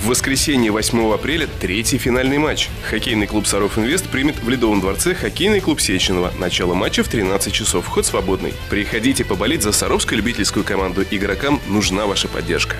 В воскресенье 8 апреля третий финальный матч. Хоккейный клуб «СаровИнвест» примет в Ледовом дворце хоккейный клуб «Сеченова». Начало матча в 13 часов. Вход свободный. Приходите поболеть за саровскую любительскую команду. Игрокам нужна ваша поддержка.